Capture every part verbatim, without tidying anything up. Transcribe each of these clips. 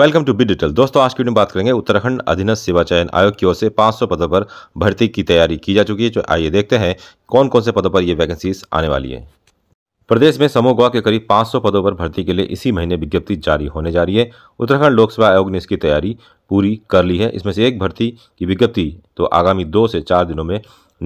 Welcome to be detail. दोस्तों आज की वीडियो में बात करेंगे उत्तराखंड अधीनस्थ सेवा चयन आयोग की ओर से पाँच सौ पदों पर भर्ती की तैयारी की जा चुकी है। जो आइए देखते हैं कौन कौन से पदों पर ये वैकेंसीज आने वाली है। प्रदेश में समूगा के करीब पाँच सौ पदों पर भर्ती के लिए इसी महीने विज्ञप्ति जारी होने जा रही है। उत्तराखंड लोक सेवा आयोग ने इसकी तैयारी पूरी कर ली है। इसमें से एक भर्ती की विज्ञप्ति तो आगामी दो से चार दिनों में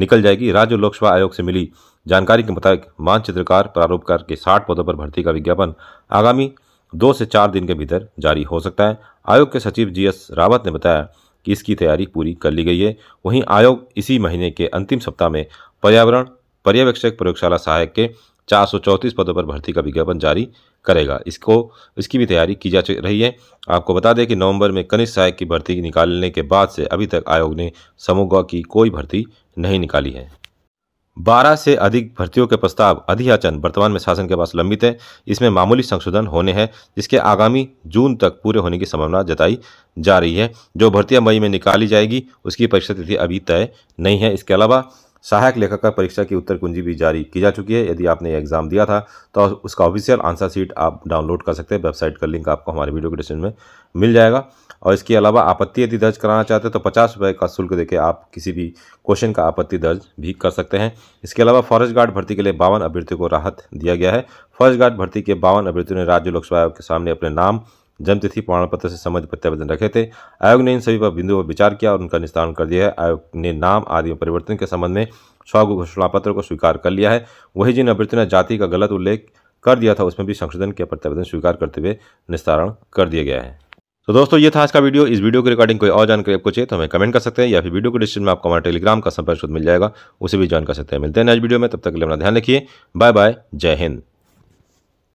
निकल जाएगी। राज्य लोक सेवा आयोग से मिली जानकारी के मुताबिक मानचित्रकार प्रारूपकार के साठ पदों पर भर्ती का विज्ञापन आगामी दो से चार दिन के भीतर जारी हो सकता है। आयोग के सचिव जीएस रावत ने बताया कि इसकी तैयारी पूरी कर ली गई है। वहीं आयोग इसी महीने के अंतिम सप्ताह में पर्यावरण पर्यवेक्षक प्रयोगशाला सहायक के चार सौ चौंतीस पदों पर भर्ती का विज्ञापन जारी करेगा। इसको इसकी भी तैयारी की जा रही है। आपको बता दें कि नवंबर में कनिष्ठ सहायक की भर्ती निकालने के बाद से अभी तक आयोग ने समूगा की कोई भर्ती नहीं निकाली है। बारह से अधिक भर्तियों के प्रस्ताव अधियाचन वर्तमान में शासन के पास लंबित है। इसमें मामूली संशोधन होने हैं जिसके आगामी जून तक पूरे होने की संभावना जताई जा रही है। जो भर्तियां मई में निकाली जाएगी उसकी परीक्षा तिथि अभी तय नहीं है। इसके अलावा सहायक लेखक का परीक्षा की उत्तर कुंजी भी जारी की जा चुकी है। यदि आपने एग्जाम दिया था तो उसका ऑफिशियल आंसर शीट आप डाउनलोड कर सकते हैं। वेबसाइट का लिंक आपको हमारे वीडियो के डिस्क्रिप्शन में मिल जाएगा। और इसके अलावा आपत्ति यदि दर्ज कराना चाहते हैं तो पचास रुपये का शुल्क देके आप किसी भी क्वेश्चन का आपत्ति दर्ज भी कर सकते हैं। इसके अलावा फॉरेस्ट गार्ड भर्ती के लिए बावन अभ्यर्थियों को राहत दिया गया है। फॉरेस्ट गार्ड भर्ती के बावन अभ्यर्थियों ने राज्य लोक सेवा आयोग के सामने अपने नाम जन्मतिथि प्रमाण पत्र से संबंधित प्रत्यावेदन रखे थे। आयोग ने इन सभी पर बिंदुओं पर विचार किया और उनका निस्तारण कर दिया है। आयोग ने नाम आदि में परिवर्तन के संबंध में सौ घोषणा पत्र को स्वीकार कर लिया है। वहीं जिन अभ्यर्थियों ने जाति का गलत उल्लेख कर दिया था उसमें भी संशोधन के प्रत्यावेदन स्वीकार करते हुए निस्तारण कर दिया गया है। तो दोस्तों ये था आज का वीडियो। इस वीडियो के रिगार्डिंग कोई और जानकारी आपको चाहिए तो हमें कमेंट कर सकते हैं या फिर वीडियो के डिस्क्रिप्शन में आपको हमारे टेलीग्राम का संपर्क मिल जाएगा, उसे भी ज्वाइन कर सकते हैं। मिलते हैं नेक्स्ट वीडियो में, तब तक के लिए अपना ध्यान रखिए। बाय बाय, जय हिंद।